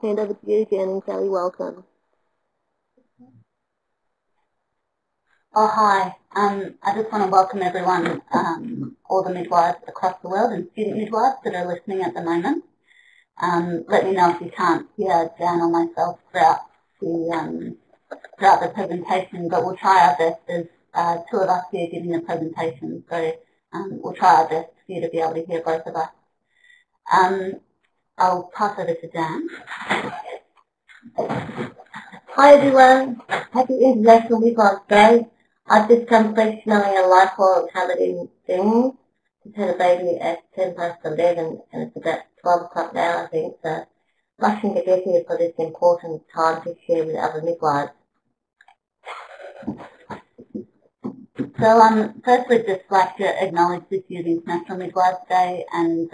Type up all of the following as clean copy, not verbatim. to hand over to you, Jen and Kelly. Welcome. Oh, hi. I just want to welcome everyone, all the midwives across the world and student midwives that are listening at the moment. Let me know if you can't hear Dan or myself throughout the presentation, but we'll try our best. There's two of us here giving the presentation, so we'll try our best for you to be able to hear both of us. I'll pass over to Dan. Hi everyone, happy International Midwives Day. I've just come knowing a life while Paladin thing to turn a baby at 10 past 11, and it's about 12 o'clock now, I think, so rushing to get here for this important time to share with other midwives. So first we'd just like to acknowledge this year's International Midwives Day, and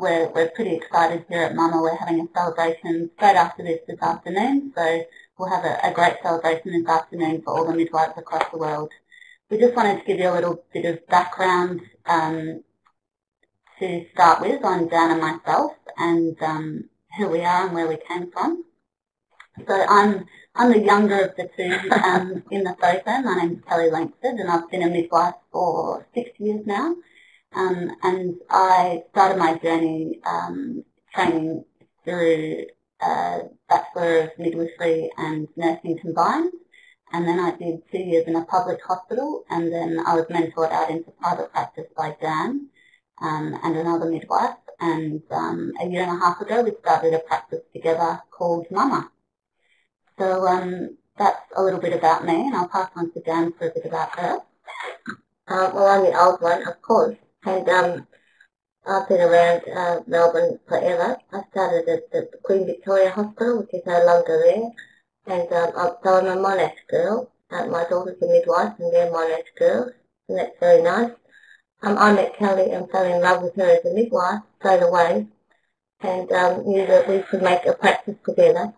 we're pretty excited here at MAMA. We're having a celebration straight after this afternoon, so we'll have a great celebration this afternoon for all the midwives across the world. We just wanted to give you a little bit of background to start with on Dan and myself, and who we are and where we came from. So I'm the younger of the two in the photo. My name's Kelly Langford, and I've been a midwife for 6 years now. And I started my journey training through Bachelor of Midwifery and Nursing combined, and then I did 2 years in a public hospital, and then I was mentored out into private practice by Dan and another midwife, and a year and a half ago we started a practice together called MAMA. So that's a little bit about me, and I'll pass on to Dan for a bit about her. Well, I'm the old one, of course. And I've been around Melbourne forever. I started at the Queen Victoria Hospital, which is no longer there. And so I'm a Monash girl. My daughter's a midwife, and they're Monash girls, and that's very nice. I met Kelly and fell in love with her as a midwife straight away, and knew that we could make a practice together,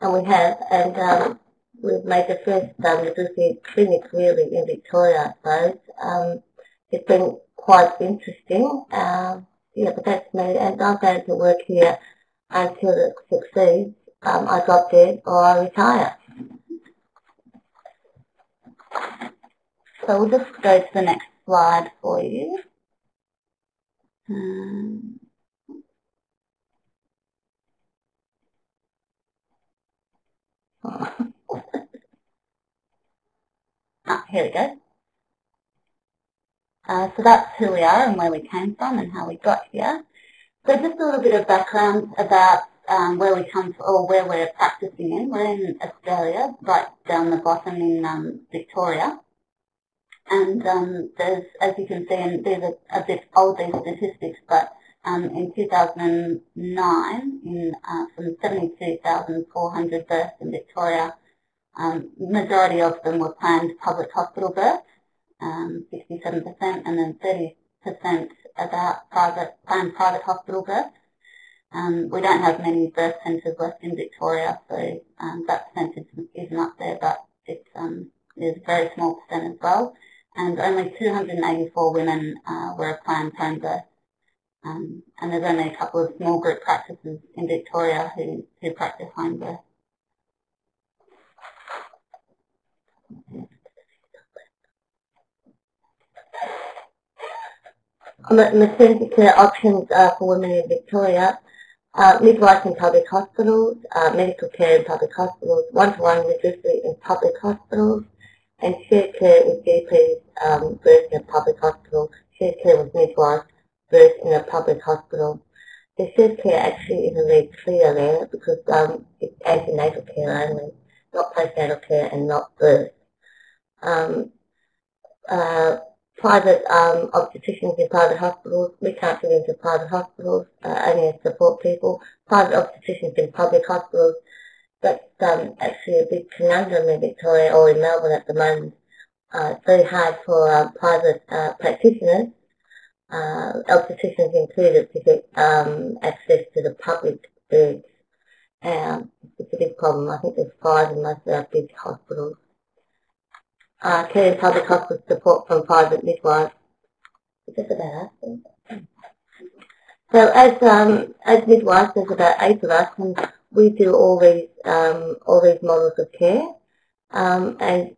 and we have. And we've made the first midwifery clinic really in Victoria, I suppose. It's been quite interesting, yeah, but that's me, and I'm going to work here until it succeeds. I drop dead or I retire. So we'll just go to the next slide for you. Ah, here we go. So that's who we are and where we came from and how we got here. So just a little bit of background about where we come from or where we're practicing in. We're in Australia, right down the bottom in Victoria. And there's, as you can see, and these are a bit old, these statistics, but in 2009, from 72,400 births in Victoria, majority of them were planned public hospital births. 67%, and then 30% about planned private hospital births. We don't have many birth centres left in Victoria, so that percentage isn't up there, but it's a very small percent as well. And only 284 women were planned home births. And there's only a couple of small group practices in Victoria who practice home birth. Maternity care options for women in Victoria, midwives in public hospitals, medical care in public hospitals, one-to-one midwifery in public hospitals, and shared care with GPs, birth in a public hospital, shared care with midwives, birth in a public hospital. The shared care actually isn't really clear there because it's antenatal care only, not postnatal care and not birth. Private obstetricians in private hospitals, we can't get into private hospitals, only as support people. Private obstetricians in public hospitals, that's actually a big conundrum in Victoria or in Melbourne at the moment. It's very hard for private practitioners, obstetricians included, to get access to the public beds. It's a big problem. I think there's 5 in most of our big hospitals. Care in public hospital support from private midwives. That's about us. So as midwives, there's about 8 of us, and we do all these models of care, and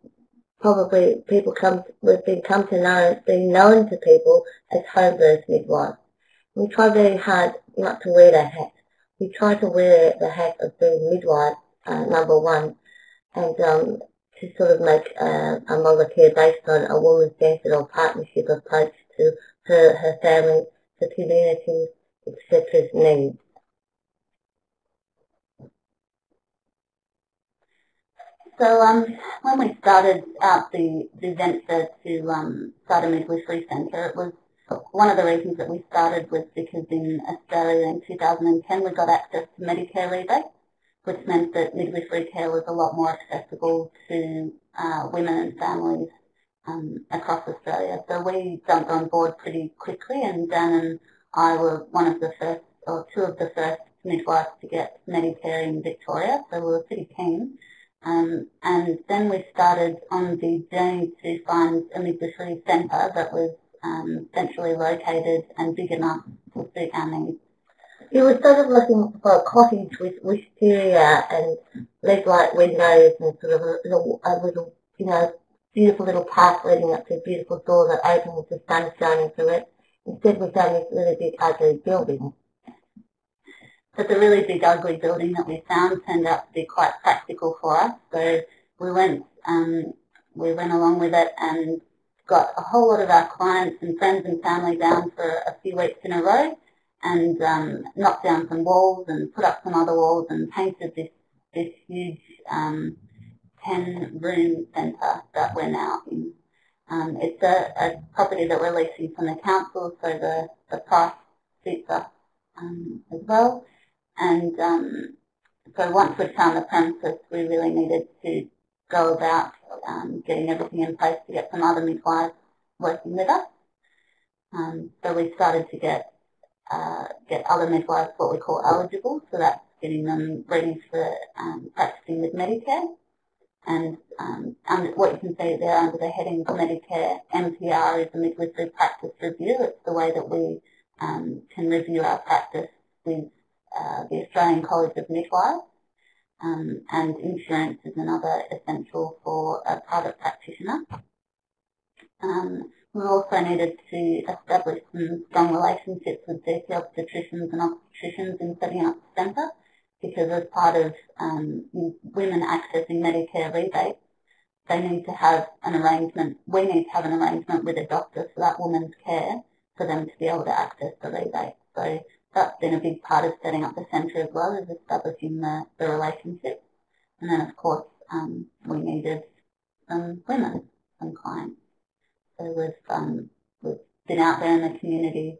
probably people we've been known to people as home birth midwives. We try very hard not to wear that hat. We try to wear the hat of being midwife, number one, and to sort of make a model of care based on a woman-centred or partnership approach to her family, the community, etc.'s needs. So when we started out the venture to start a midwifery centre, it was one of the reasons that we started was because in Australia in 2010 we got access to Medicare rebates, which meant that midwifery care was a lot more accessible to women and families across Australia. So we jumped on board pretty quickly, and Dan and I were one of the first, or two of the first midwives to get Medicare in Victoria, so we were pretty keen. And then we started on the journey to find a midwifery centre that was centrally located and big enough to suit our needs. It was sort of looking for a cottage with wisteria and lead-light windows and sort of a little, you know, beautiful little path leading up to a beautiful door that opened with the sun shining through it. Instead, we found this really big, ugly building. But the really big, ugly building that we found turned out to be quite practical for us. So we went along with it and got a whole lot of our clients and friends and family down for a few weeks in a row, and knocked down some walls and put up some other walls and painted this huge 10-room centre that we're now in. It's a property that we're leasing from the council, so the price suits us as well. And so once we'd found the premises, we really needed to go about getting everything in place to get some other midwives working with us. So we started to get other midwives what we call eligible, so that's getting them ready for practicing with Medicare. And what you can see there under the heading for Medicare, MPR is the Midwifery Practice Review. It's the way that we can review our practice with the Australian College of Midwives, and insurance is another essential for a private practitioner. We also needed to establish some strong relationships with GP obstetricians and obstetricians in setting up the centre, because as part of women accessing Medicare rebates, we need to have an arrangement with a doctor for that woman's care for them to be able to access the rebate. So that's been a big part of setting up the centre as well, is establishing the relationship. And then, of course, we needed some women, some clients. So we've been out there in the community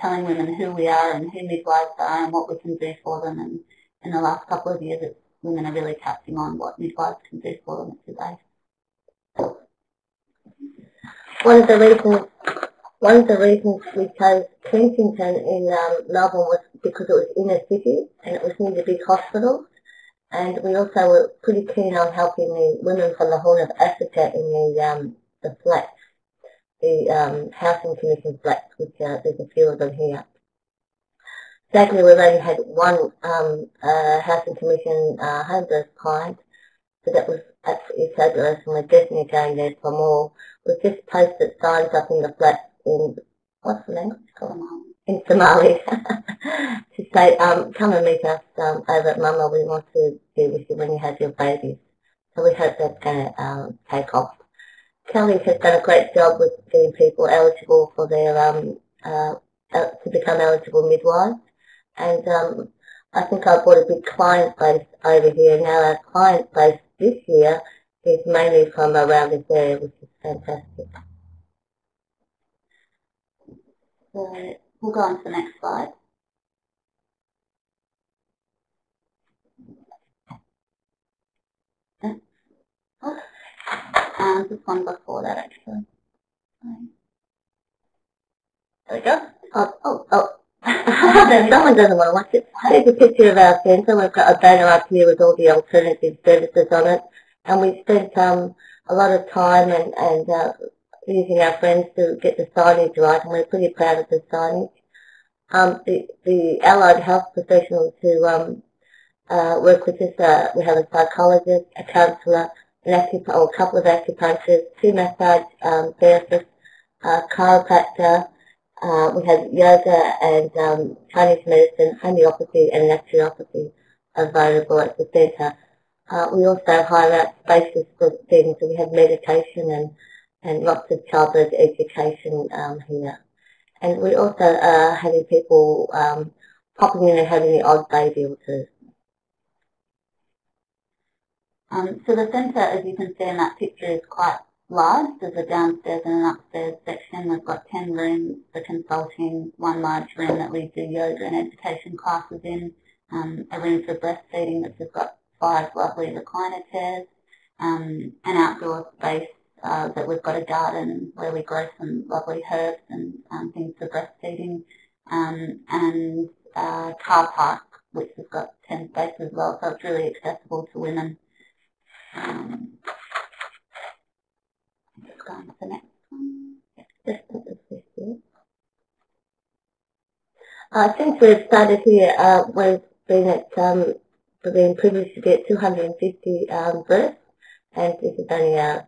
telling women who we are and who midwives are and what we can do for them. And in the last couple of years, women are really catching on what midwives can do for them today. One of the reasons we chose Kensington in Melbourne was because it was inner city and it was near the big hospitals, and we also were pretty keen on helping the women from the Horn of Africa in the flats, the housing commission flats, which there's a few of them here. Sadly, we've only had one housing commission home birth client, so that was absolutely fabulous, and we're definitely going there for more. We've just posted signs up in the flats in, what's the language called? In Somali, to say, come and meet us over at MAMA, we want to be with you when you have your babies. So we hope that's going to take off. Kelly has done a great job with getting people eligible for their to become eligible midwives, and I think I brought a big client base over here. Now our client base this year is mainly from around this area, which is fantastic. So we'll go on to the next slide. Oh. Just one before that, actually. There we go. Oh. Someone doesn't want to watch it. Here's a picture of our centre. We've got a banner up here with all the alternative services on it. And we spent a lot of time and using our friends to get the signage right, and we're pretty proud of the signage. The allied health professionals who work with this. We have a psychologist, a counsellor, a couple of acupuncturists, two massage therapists, chiropractor. We have yoga and Chinese medicine, homeopathy and naturopathy available at the centre. We also hire out spaces for things, and we have meditation and lots of childbirth education here. And we also are having people popping in and having the odd baby or two. So the centre, as you can see in that picture, is quite large. There's a downstairs and an upstairs section. We've got 10 rooms for consulting, one large room that we do yoga and education classes in, a room for breastfeeding that's just got 5 lovely recliner chairs, an outdoor space that we've got a garden where we grow some lovely herbs and things for breastfeeding, and a car park which has got 10 spaces as well, so it's really accessible to women. Just going to the next one. Yeah. Since we've started here, we've been at we've been privileged to be at 250 births, and this is only our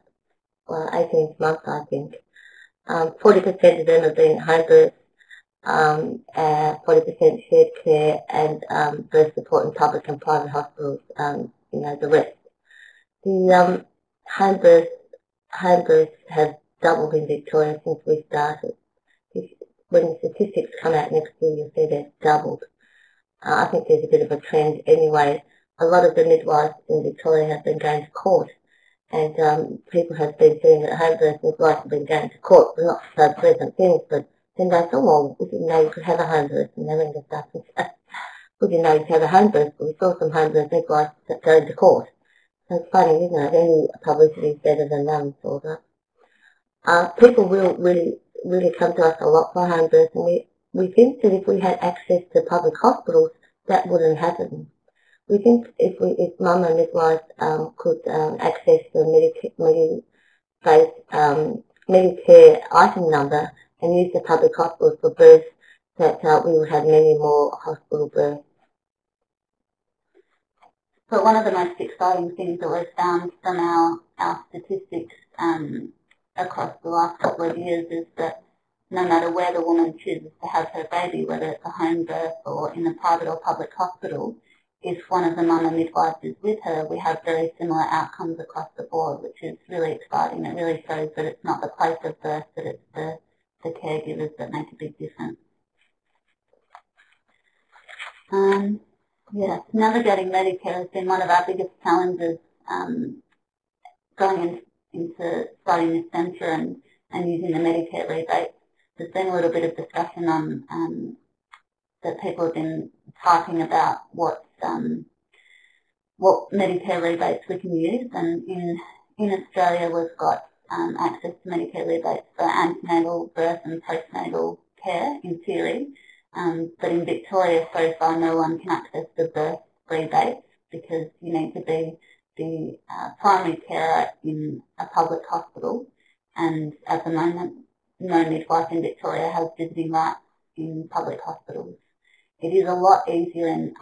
18th month, I think. 40% of them have been home births, 40% shared care, and birth support in public and private hospitals. You know, the rest. The home births have doubled in Victoria since we started. When the statistics come out next year, you'll see they've doubled. I think there's a bit of a trend anyway. A lot of the midwives in Victoria have been going to court, and people have been saying that home birth midwives have been going to court for not so pleasant things, but then they thought, well, we didn't know you could have a home birth, and they went to stuff and said, we didn't know you could have a home birth, but we saw some home birth midwives that go to court. So it's funny, isn't it? Any publicity is better than none, sort of. People will really come to us a lot for home birth, and we think that if we had access to public hospitals, that wouldn't happen. We think if mum and midwives could access the Medicare item number and use the public hospitals for birth, that we would have many more hospital births. So one of the most exciting things that we've found from our statistics across the last couple of years is that no matter where the woman chooses to have her baby, whether it's a home birth or in a private or public hospital, if one of the mama midwives is with her, we have very similar outcomes across the board, which is really exciting. It really shows that it's not the place of birth, but it's the caregivers that make a big difference. Yes, navigating Medicare has been one of our biggest challenges going into starting this centre and using the Medicare rebates. There's been a little bit of discussion on that people have been typing about what Medicare rebates we can use, and in Australia we've got access to Medicare rebates for antenatal, birth and postnatal care in theory. But in Victoria, so far, no one can access the birth rebates because you need to be the primary carer in a public hospital. And at the moment, no midwife in Victoria has visiting rights in public hospitals. It is a lot easier in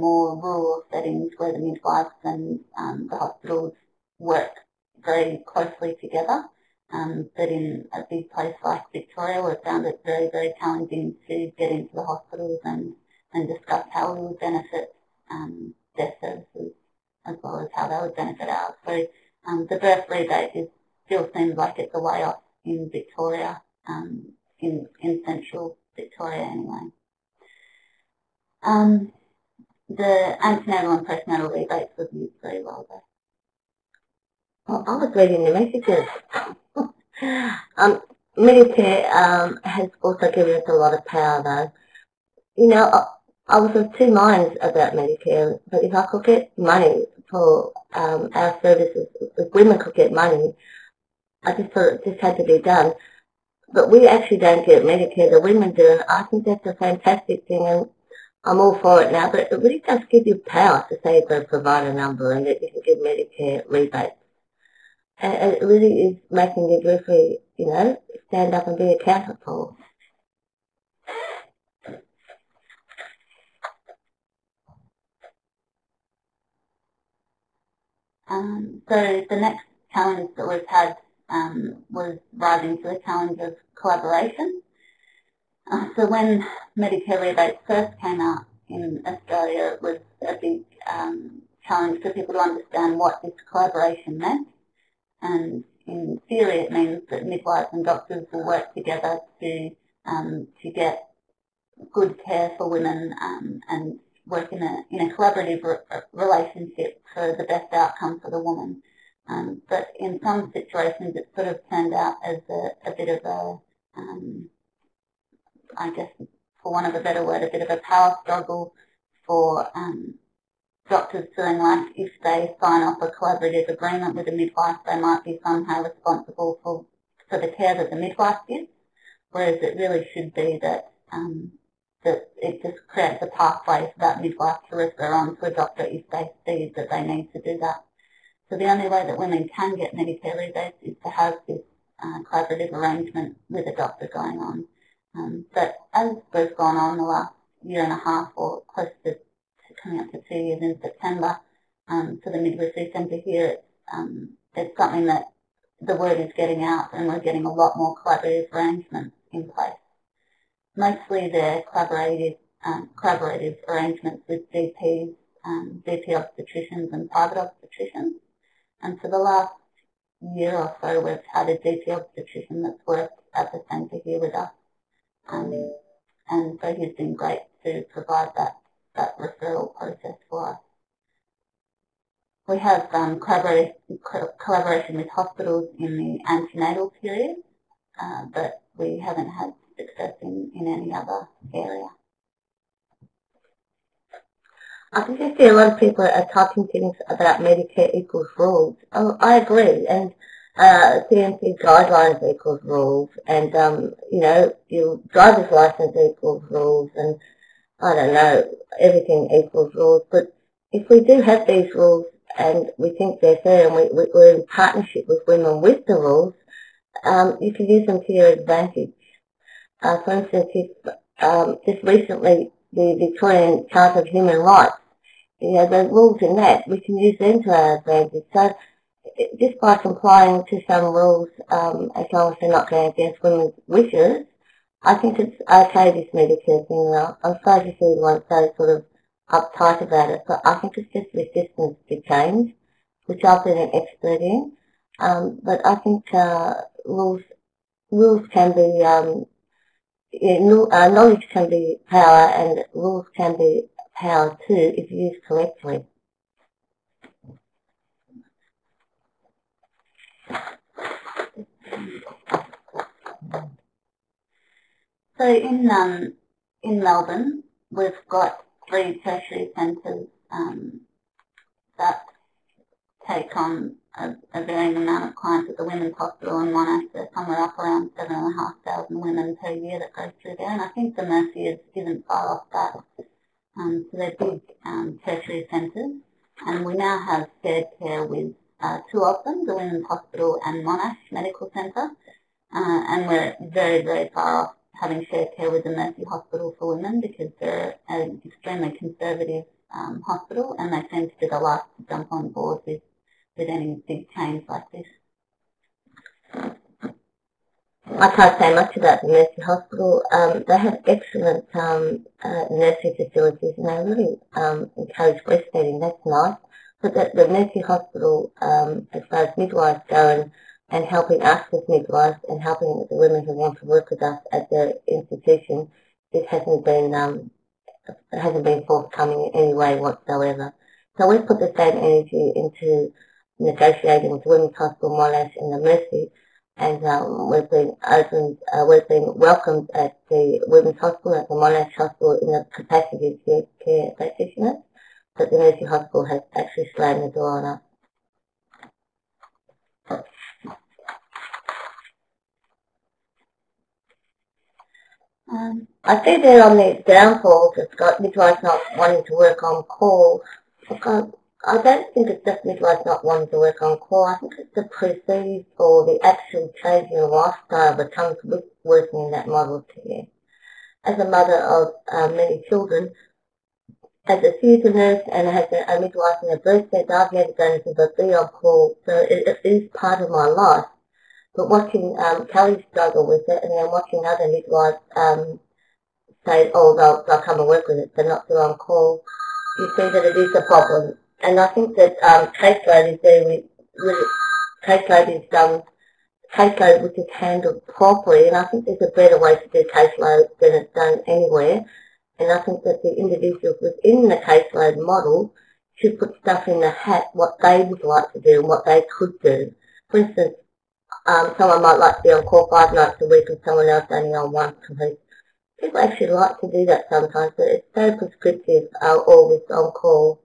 more rural settings where the midwives and the hospitals work very closely together. But in a big place like Victoria, we've found it very, very challenging to get into the hospitals and discuss how we would benefit their services as well as how they would benefit ours. So the birth rebate still seems like it's a way off in Victoria, in central Victoria anyway. The antenatal and postnatal rebates were used very well though. Well, I was reading the messages. Medicare has also given us a lot of power though. You know, I was of two minds about Medicare, but if I could get money for our services, if women could get money, I just thought it just had to be done. But we actually don't get Medicare, the women do, and I think that's a fantastic thing, and I'm all for it now, but it really does give you power to say you've got to provide a number and that you can give Medicare rebates. And it really is making midwifery, you know, stand up and be accounted for. So the next challenge that we've had was rising to the challenge of collaboration. So when Medicare rebates first came out in Australia, it was a big challenge for people to understand what this collaboration meant. And in theory, it means that midwives and doctors will work together to get good care for women and work in a collaborative relationship for the best outcome for the woman. But in some situations, it sort of turned out as a bit of a, I guess, for want of a better word, a bit of a power struggle for doctors feeling like if they sign off a collaborative agreement with a midwife, they might be somehow responsible for the care that the midwife gives, whereas it really should be that that it just creates a pathway for that midwife to refer on to a doctor if they see that they need to do that. So the only way that women can get Medicare rebates is to have this collaborative arrangement with a doctor going on. But as we've gone on the last year and a half or close to coming up to 2 years in September, for the Midwifery Centre here, it's something that the word is getting out and we're getting a lot more collaborative arrangements in place. Mostly they're collaborative arrangements with GPs, GP obstetricians and private obstetricians. And for the last year or so, we've had a GP obstetrician that's worked at the centre here with us. And so he's been great to provide that referral process for us. We have collaboration with hospitals in the antenatal period, but we haven't had success in any other area. I think I see a lot of people are typing things about Medicare equals rules. Oh, I agree, and CMC guidelines equals rules, and you know, your driver's license equals rules, and I don't know, everything equals rules. But if we do have these rules and we think they're fair and we're in partnership with women with the rules, you can use them to your advantage. For instance, if, just recently the Victorian Charter of Human Rights, you know, the rules in that, we can use them to our advantage. So just by complying to some rules, as long as they're not going against women's wishes, I think it's okay, this Medicare thing. I'm sorry to see the one so sort of uptight about it, but I think it's just resistance to change, which I've been an expert in. But I think rules can be, knowledge can be power, and rules can be power too if used correctly. So in Melbourne, we've got 3 tertiary centres that take on a varying amount of clients at the Women's Hospital and Monash. They're somewhere up around 7,500 women per year that go through there, and I think the Mercy isn't far off that. So they're big tertiary centres, and we now have shared care with 2 of them, the Women's Hospital and Monash Medical Centre, and we're very, very far off having shared care with the Mercy Hospital for Women, because they're an extremely conservative hospital and they seem to be the last to jump on board with any big change like this. I can't say much about the Mercy Hospital. They have excellent nursing facilities and they really encourage breastfeeding, that's nice. But the Mercy Hospital, as far as midwives go, and helping us with midwives and helping the women who want to work with us at the institution, it hasn't been forthcoming in any way whatsoever. So we put the same energy into negotiating with Women's Hospital, Monash and the Mercy, and we've been welcomed at the Women's Hospital, at the Monash Hospital in the capacity of care practitioners, but the Mercy Hospital has actually slammed the door on us. I see there on the downfalls, it's got midwives not wanting to work on call. I don't think it's just midwives not wanting to work on call. I think it's the perceived or the actual change in lifestyle that comes with working in that model of care. As a mother of many children, as a theatre nurse and as a midwife and a birth center, I've never done anything but be on call, so it is part of my life. But watching Kelly struggle with it, and then watching other midwives say, oh, they'll come and work with it, but not do on call, you see that it is a problem. And I think that caseload is there with caseload is caseload which is handled properly, and I think there's a better way to do caseload than it's done anywhere. And I think that the individuals within the caseload model should put stuff in the hat, what they would like to do and what they could do. For instance, someone might like to be on call 5 nights a week and someone else only on 1 per week. People actually like to do that sometimes, but it's so prescriptive, always on call.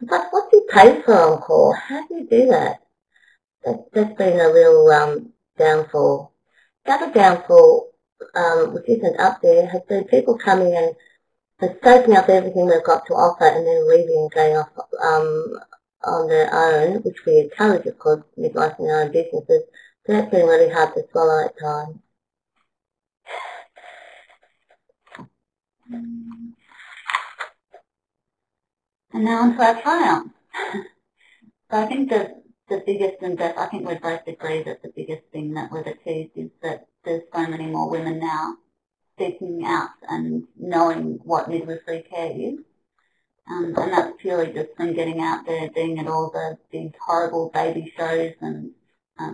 But what do you pay for on call? How do you do that? That's been a real downfall. The other downfall, which isn't up there, has been people coming in and soaking up everything they've got to offer and then leaving and going off on their own, which we encourage, of course, midwives in our own businesses. So that's been really hard to swallow at times. And now on to our triumph. So I think the biggest and best, I think we both agree that the biggest thing that we've achieved is that there's so many more women now speaking out and knowing what midwifery care is. And that's purely just from getting out there, being at all the big horrible baby shows and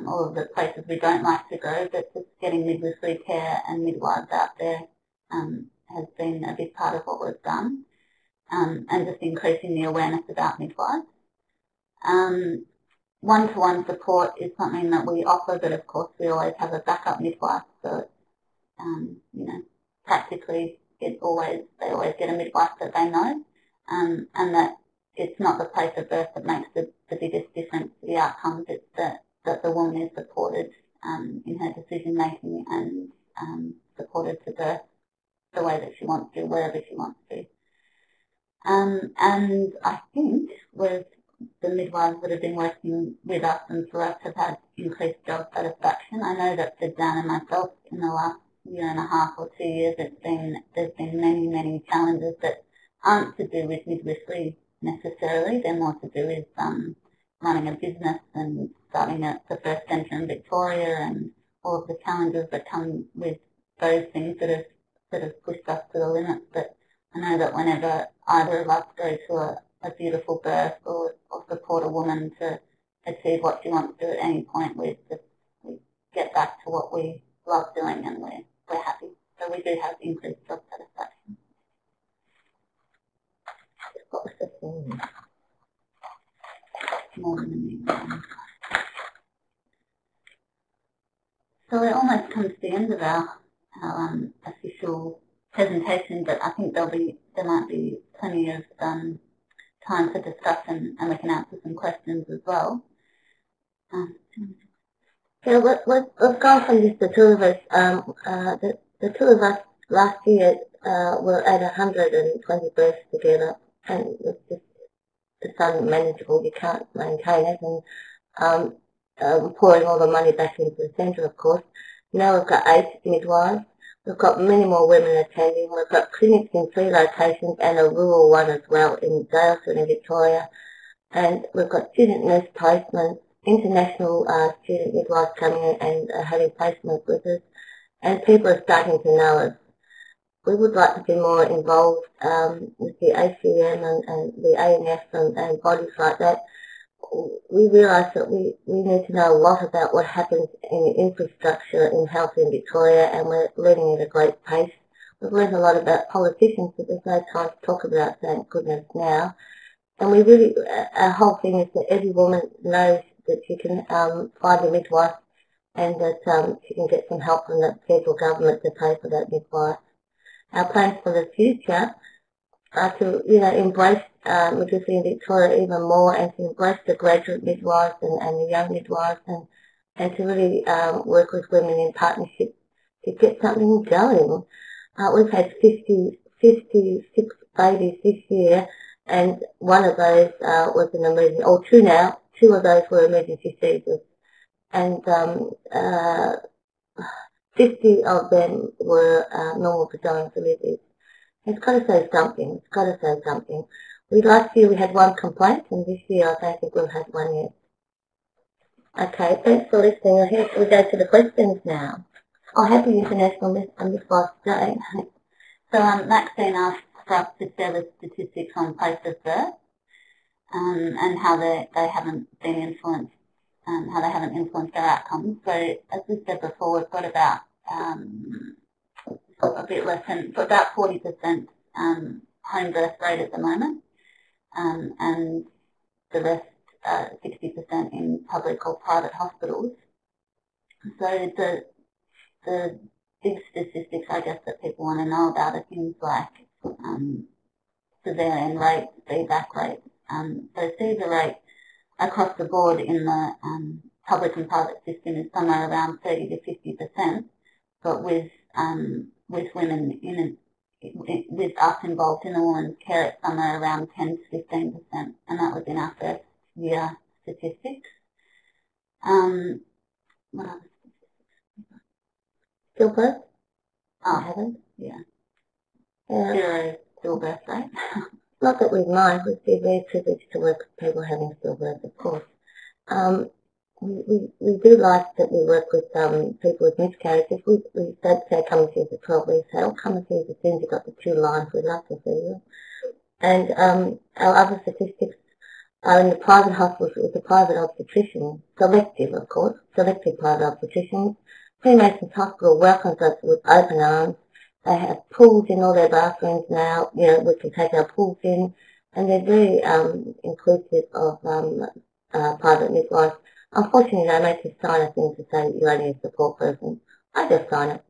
all of the places we don't like to go, but just getting midwifery care and midwives out there has been a big part of what we've done. And just increasing the awareness about midwives. One-to-one support is something that we offer, but of course we always have a backup midwife, so it's, practically they always get a midwife that they know, and that it's not the place of birth that makes the biggest difference to the outcomes, it's that the woman is supported in her decision-making and supported to birth the way that she wants to, wherever she wants to. And I think with the midwives that have been working with us and for us have had increased job satisfaction. I know that for Dan and myself in the last 1.5 or 2 years, there's been many, many challenges that aren't to do with midwifery necessarily. They're more to do with running a business and starting at the first centre in Victoria and all of the challenges that come with those things that have sort of pushed us to the limits. But I know that whenever either of us go to a beautiful birth or support a woman to achieve what she wants to at any point, we get back to what we love doing and we're happy. So we do have increased job satisfaction. What was the thing? More than a minute. So we almost come to the end of our official presentation, but I think there might be plenty of time for discussion, and we can answer some questions as well. Yeah, we've gone from just the two of us. The two of us last year were at 120 births together, and it's unmanageable. You can't maintain it, and pouring all the money back into the centre, of course. Now we've got 8 midwives. We've got many more women attending. We've got clinics in 3 locations and a rural one as well in Dalesford in Victoria. And we've got student nurse placements, international student midwives coming in and having placements with us. And people are starting to know us. We would like to be more involved with the ACM and the ANS and bodies like that. We realise that we need to know a lot about what happens in infrastructure in health in Victoria, and we're learning at a great pace. We've learned a lot about politicians, but there's no time to talk about, thank goodness, now. And we really, our whole thing is that every woman knows that she can find a midwife and that she can get some help from the federal government to pay for that midwife. Our plans for the future are to, embrace midwifery in Victoria even more, and to embrace the graduate midwives and the young midwives, and to really work with women in partnership to get something going. We've had 56 babies this year, and one of those was an emergency, or two now, 2 of those were emergency seizures, and 50 of them were normal vaginal deliveries. It's got to say something. It's got to say something. Last year we had one complaint, and this year I don't think we'll have one yet. Okay, thanks for listening. I think we go to the questions now. Oh, happy International Midwives Day. So Maxine asked us if there were statistics on places there, and how they haven't been influenced, how they haven't influenced their outcomes. So as we said before, we've got about a bit less than about 40% home birth rate at the moment, and the rest 60% in public or private hospitals. So the big statistics, I guess, that people want to know about are things like cesarean rate, VBAC rate. So Caesar rate across the board in the public and private system is somewhere around 30 to 50%, but with women with us involved in a woman's care, it's somewhere around 10 to 15%, and that was in our first year statistics. What other statistics? Stillbirth. Oh, I haven't. Yeah. Zero stillbirth rate. Not that we mind, we'd be very privileged to work with people having stillbirth, of course. We do like that we work with people with miscarriages. We don't say come and see us at 12, we say, oh, come and see us as soon as you've got the two lines, we'd like to see you. And our other statistics are in the private hospitals with the private obstetricians, selective, of course, selective private obstetricians. Freemasons Hospital welcomes us with open arms. They have pools in all their bathrooms now, you know, we can take our pools in, and they're very inclusive of private midwives. Unfortunately, they make you sign a thing to say that you're only a support person. I just sign it.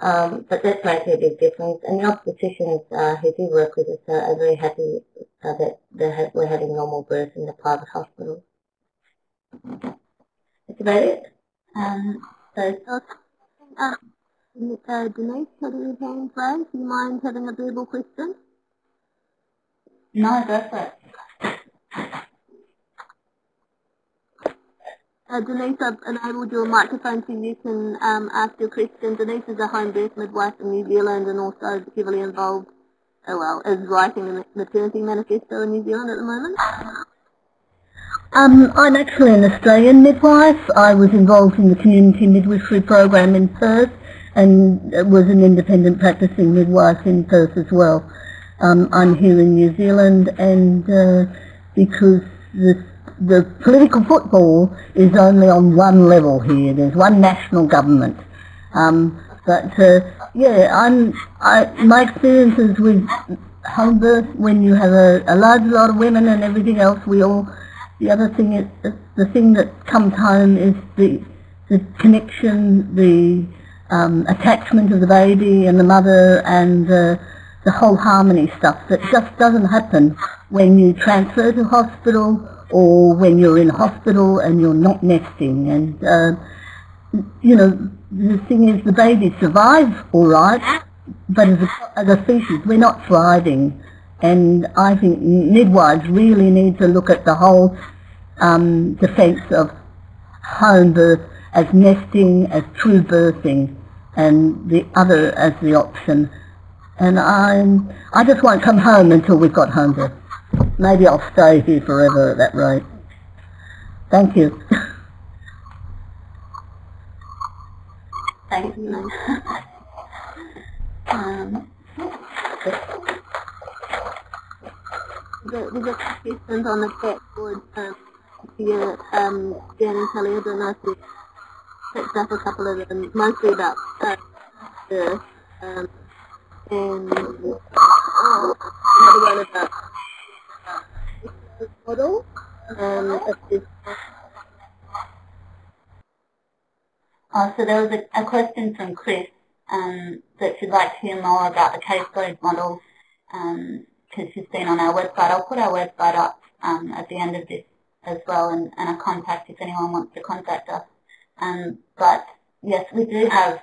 But that's making a big difference. And the obstetricians who do work with us are very happy that we're having normal births in the private hospitals. That's about it. Denise had any hands raised. Do you mind having a verbal question? No, go for it. Denise, I've enabled your microphone so you can ask your question. Denise is a home birth midwife in New Zealand and also heavily involved, is writing the maternity manifesto in New Zealand at the moment. I'm actually an Australian midwife. I was involved in the community midwifery program in Perth, and was an independent practicing midwife in Perth as well. I'm here in New Zealand, and because the political football is only on one level here, there's one national government. My experiences with home birth, when you have a large lot of women and everything else, the other thing is, the thing that comes home is the connection, the attachment of the baby and the mother, and the whole harmony stuff that just doesn't happen when you transfer to hospital or when you're in hospital and you're not nesting. And the thing is, the baby survives all right, but as a species we're not thriving, and I think midwives really need to look at the whole defence of home birth as nesting, as true birthing, and the other as the option. And I just won't come home until we've got home birth. Maybe I'll stay here forever at that rate. Thank you. Thank you. There's a question on the chat board here, Dan and Kelly, I don't know if you picked up a couple of them, mostly about birth, and another one about model. So there was a question from Chris that she'd like to hear more about the caseload model, because she's been on our website. I'll put our website up at the end of this as well, and a contact if anyone wants to contact us. But yes, we do have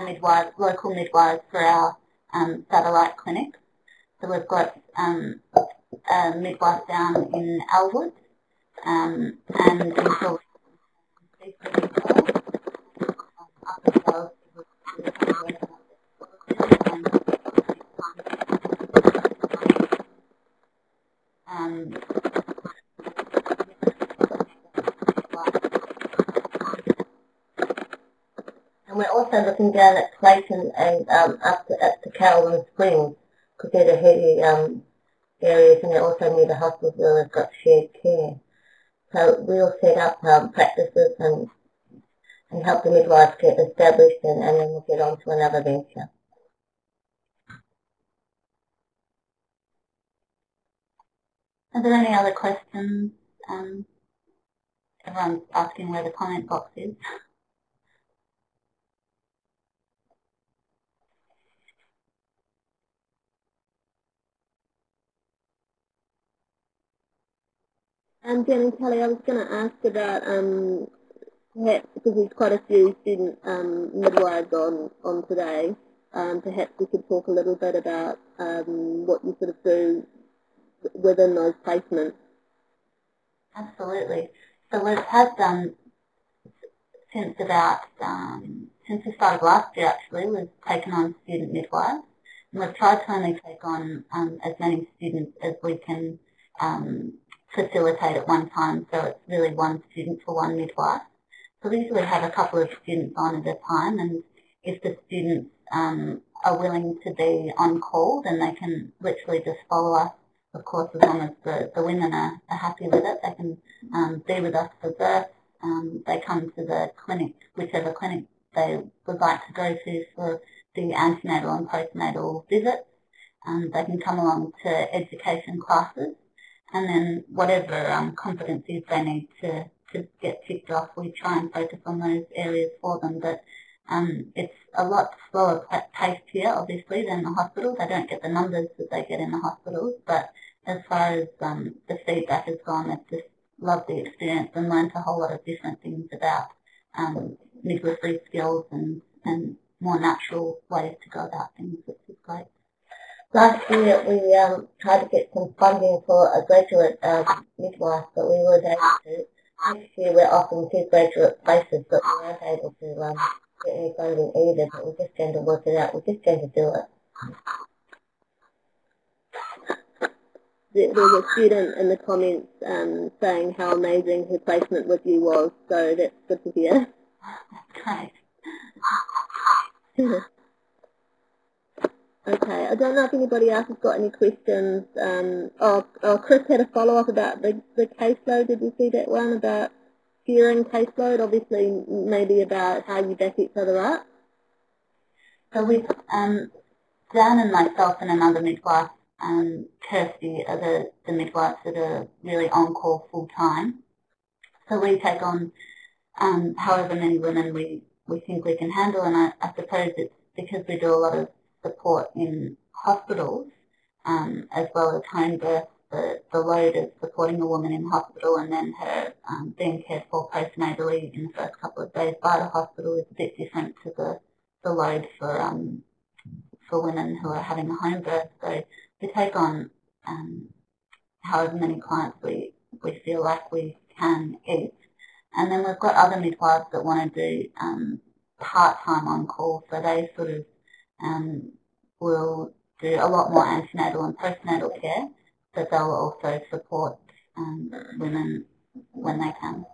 midwives, local midwives for our satellite clinics. So we've got a midwife down in Elwood and in Geelong. also looking down at Clayton and up to Calum Springs, because they're the heavy areas, and they're also near the hospitals where they've got shared care. So we'll set up practices and help the midwives get established, and then we'll get on to another venture. Are there any other questions? Everyone's asking where the comment box is. Dan and Kelly, I was going to ask about perhaps, because there's quite a few student midwives on today, perhaps we could talk a little bit about what you sort of do within those placements. Absolutely. So we've had, since we started last year actually, we've taken on student midwives, and we've tried to only take on as many students as we can facilitate at one time, so it's really one student for one midwife. So we usually have a couple of students on at a time, and if the students are willing to be on call, then they can literally just follow us. Of course, as long as the women are happy with it, they can be with us for birth. They come to the clinic, whichever clinic they would like to go to for the antenatal and postnatal visits. They can come along to education classes, and then whatever competencies they need to get ticked off, we try and focus on those areas for them. But it's a lot slower paced here, obviously, than the hospitals. They don't get the numbers that they get in the hospitals, but as far as the feedback has gone, they've just loved the experience and learned a whole lot of different things about midwifery skills and more natural ways to go about things, which is great. Last year we tried to get some funding for a graduate midwife, but we weren't able to. This year we're offering two graduate places, but we weren't able to get any funding either, but we're just going to work it out. We're just going to do it. There's a student in the comments saying how amazing her placement with you was, so that's good to hear. That's great. Okay, I don't know if anybody else has got any questions. Chris had a follow-up about the caseload. Did you see that one about sharing caseload? Obviously, maybe about how you back each other up. So with Dan and myself and another midwife, Kirsty, are the midwives that are really on call full time. So we take on however many women we think we can handle, and I suppose it's because we do a lot of support in hospitals as well as home birth, the load of supporting a woman in hospital and then her being cared for postnatally in the first couple of days by the hospital is a bit different to the load for women who are having a home birth. So we take on however many clients we feel like we can each. And then we've got other midwives that want to do part-time on-call, so they sort of will do a lot more antenatal and postnatal care, but they'll also support women when they can.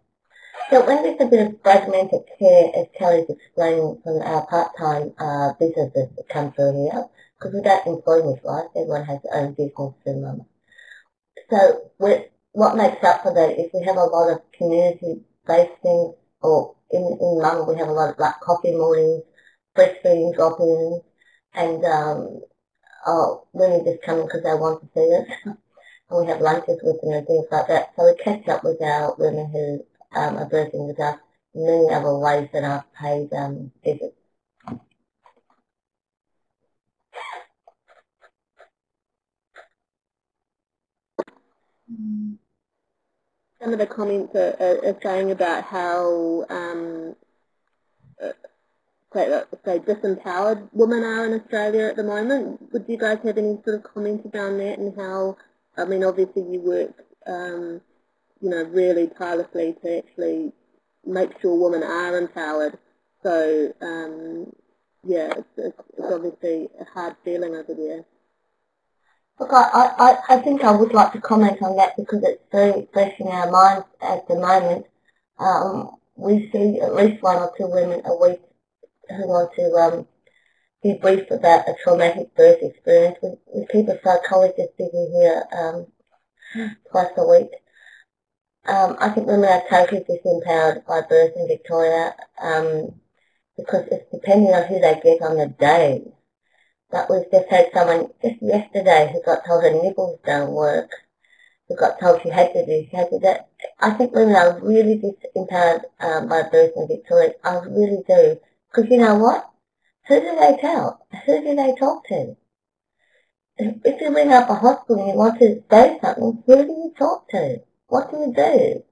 So when there's a bit of fragmented care, as Kelly's explaining from our part-time businesses that come through here, because we don't employ midwives, everyone has their own business through MAMA. So what makes up for that is we have a lot of community-based things, or in MAMA we have a lot of like coffee mornings, breastfeeding drop-ins, and women just come in because they want to see us, and we have lunches with them and things like that. So we catch up with our women who are birthing with us in many other ways than our paid visits. Some of the comments are saying about how say disempowered women are in Australia at the moment. Would you guys have any sort of comments around that and how, I mean, obviously you work, really tirelessly to actually make sure women are empowered. So, it's obviously a hard feeling over there. Look, I think I would like to comment on that because it's very fresh in our minds at the moment. We see at least one or two women a week who want to be briefed about a traumatic birth experience. We keep a psychologist busy here twice a week. I think women are totally disempowered by birth in Victoria because it's depending on who they get on the day. But we've just had someone just yesterday who got told her nipples don't work, who got told she had to do, she had to do that. I think women are really disempowered by birth in Victoria. I really do. Because you know what? Who do they tell? Who do they talk to? If you ring up a hospital and you want to say something, who do you talk to? What do you do?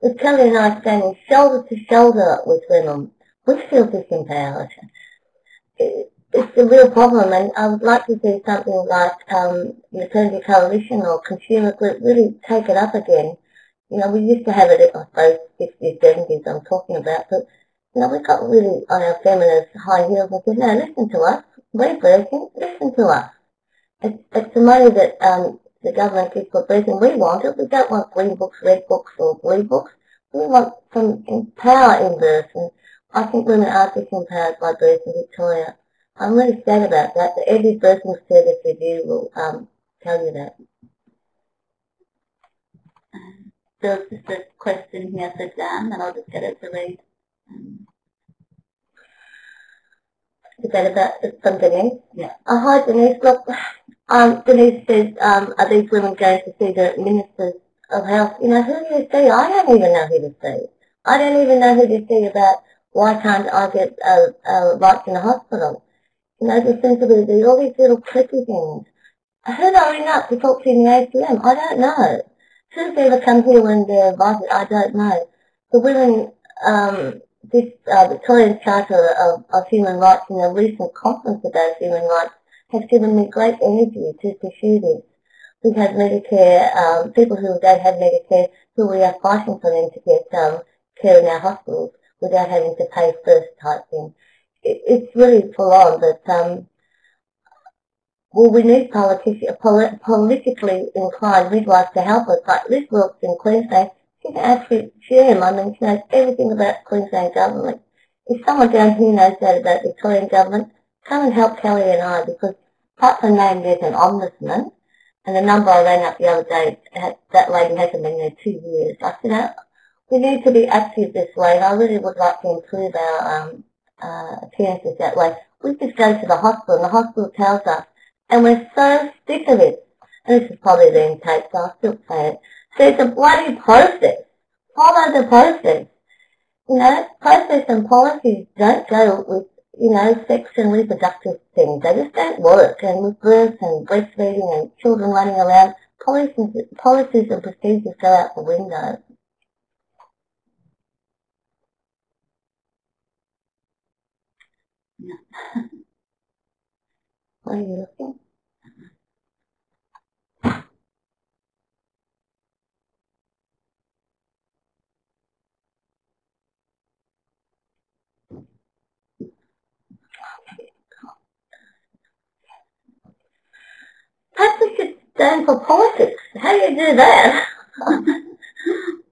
With Kelly and I standing shoulder to shoulder with women, we feel disempowered. It's a real problem, and I would like to do something like Maternity Coalition or Consumer Group, really take it up again. You know, we used to have it, I suppose, 50s, 70s I'm talking about, but you know, we got really on our feminist high heels and said, no, listen to us. We're birthing. Listen to us. It's the money that the government gives for birthing. We want it. We don't want green books, red books or blue books. We want some power in birth. And I think women are disempowered by birth in Victoria. I'm really sad about that, but every birthing service review will tell you that. There was just a question here for Dan, and I'll just get it to read. Is that about from Denise? Yeah. Oh, hi Denise. Look, Denise says, are these women going to see the ministers of health? You know, who do you see? I don't even know who to see. I don't even know who to see about why can't I get rights in the hospital. You know, there seems to be all these little clicky things. Who do I ring up to talk to in the ACM? I don't know. Who's ever come here when they're invited? I don't know. The women, this Victorian Charter of Human Rights and a recent conference about human rights has given me great energy to pursue this. We've had Medicare, people who don't have Medicare, who we are fighting for them to get care in our hospitals without having to pay first type thing. It's really full on, but well, we need politically inclined midwives to help us, like Liz Wilkes in Queensland. She's an absolute gem. I mean, she knows everything about Queensland government. If someone down here knows that about Victorian government, come and help Kelly and I, because apart from name, there's an ombudsman, and the number I rang up the other day, that lady hasn't been there 2 years. I said, oh, we need to be active this way, and I really would like to improve our appearances that way. We just go to the hospital, and the hospital tells us, and we're so sick of it. And this is probably the intake, so I'll still say it. There's a bloody process. Follow the process. You know, process and policies don't go with, you know, sex and reproductive things. They just don't work. And with birth and breastfeeding and children running around, policies and procedures go out the window. No. What are you looking? Perhaps we should stand for politics. How do you do that?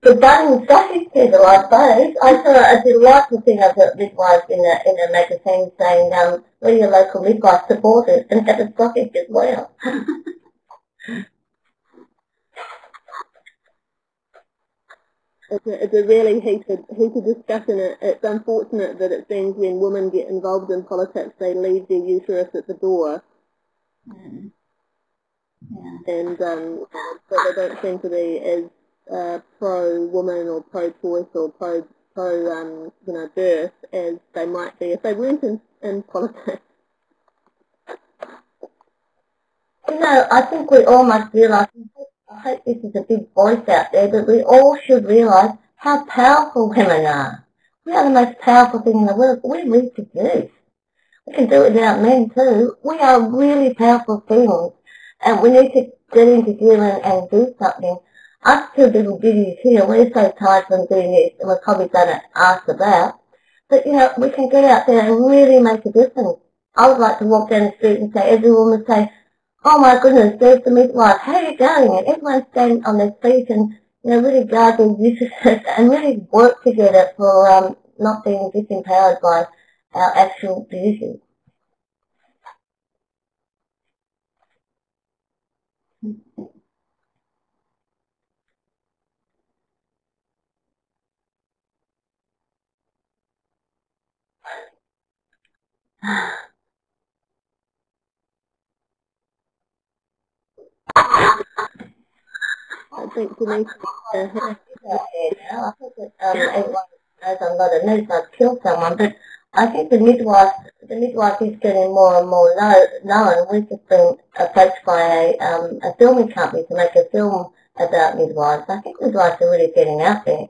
The bun and sausage people, I suppose. I saw a delightful thing of the midwives in a magazine saying, we're your local midwife supporters and have a sausage as well. It's a really heated discussion. It's unfortunate that it seems when women get involved in politics, they leave their uterus at the door. Mm. Yeah. And but they don't seem to be as pro-woman or pro-choice or pro-birth as they might be if they weren't in politics. You know, I think we all must realise, I hope this is a big voice out there, but we all should realise how powerful women are. We are the most powerful thing in the world. We reproduce. We can do it without men too. We are really powerful things. And we need to get into Geelong and do something. Us two little biddies here, we're so tired from doing this, and we've probably done it asked about. But, you know, we can get out there and really make a difference. I would like to walk down the street and say, every woman say, oh my goodness, there's the midwife, how are you going? And everyone's standing on their feet and, you know, really guard their uteruses and really work together for not being disempowered by our actual division. I think Denise everyone knows I'm not a midwife killed someone, but I think the midwife is getting more and more known. We've just been approached by a filming company to make a film about midwives. I think midwives are really getting out there.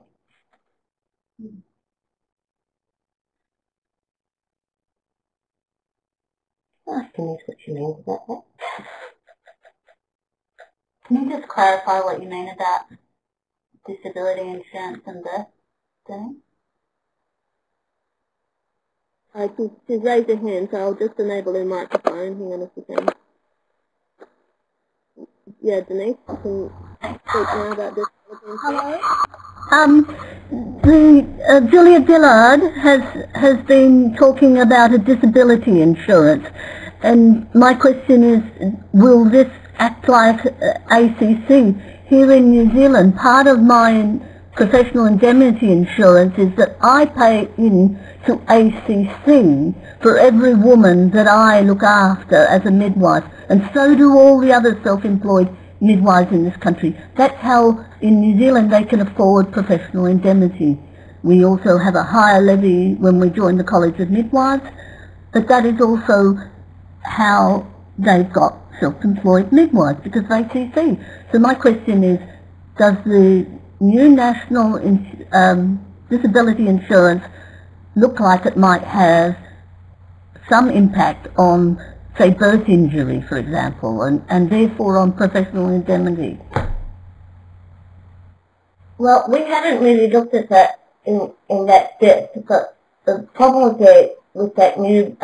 I can use what you mean about that. Can you just clarify what you mean about disability insurance and birth, Dan? She's raised her hand, so I'll just enable her microphone. Hang on a second. Yeah, Denise, you can speak now about disability insurance. Julia Dillard has been talking about a disability insurance, and my question is, will this act like ACC? Here in New Zealand, part of my professional indemnity insurance is that I pay in to ACC for every woman that I look after as a midwife, and so do all the other self-employed midwives in this country. That's how in New Zealand they can afford professional indemnity. We also have a higher levy when we join the College of Midwives, but that is also how they've got self-employed midwives, because they CC. So my question is, does the new national disability insurance look like it might have some impact on, say, birth injury, for example, and therefore on professional indemnity? Well, we haven't really looked at that in that depth, but the problem with that new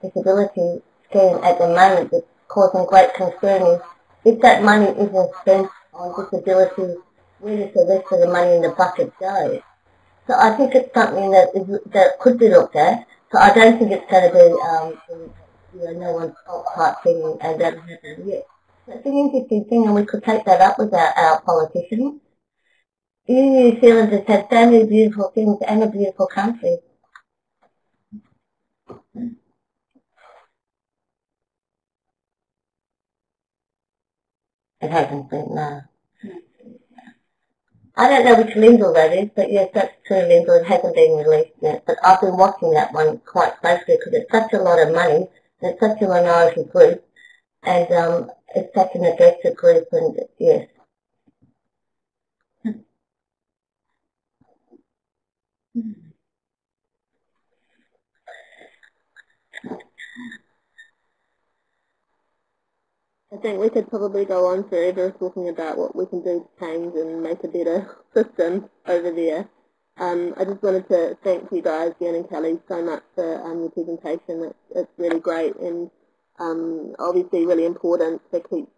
disability scheme at the moment that's causing great concern is, if that money isn't spent on disability, where does the rest of the money in the bucket go? So I think it's something that could be looked at. So I don't think it's going to be no one's fault type thing, and that happened yet. That's an interesting thing, and we could take that up with our politicians. New Zealand has had so many beautiful things and a beautiful country. It hasn't been, no. I don't know which Lyndall that is, but yes, that's true, Lyndall. It hasn't been released yet, but I've been watching that one quite closely because it's such a lot of money. It's such a minority group, and it's such a neglected group, and yes. I think we could probably go on forever talking about what we can do to change and make a better system over there. I just wanted to thank you guys, Dan and Kelly, so much for your presentation. It's really great, and obviously really important to keep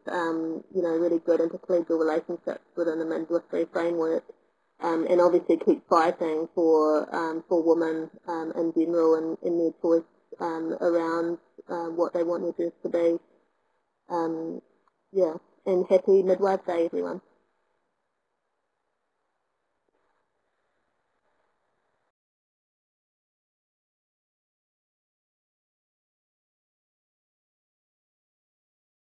really good intercollegial relationships within the midwifery framework, and obviously keep fighting for women in general and in their choice around what they want their birth to be. Yeah, and happy Midwife Day, everyone.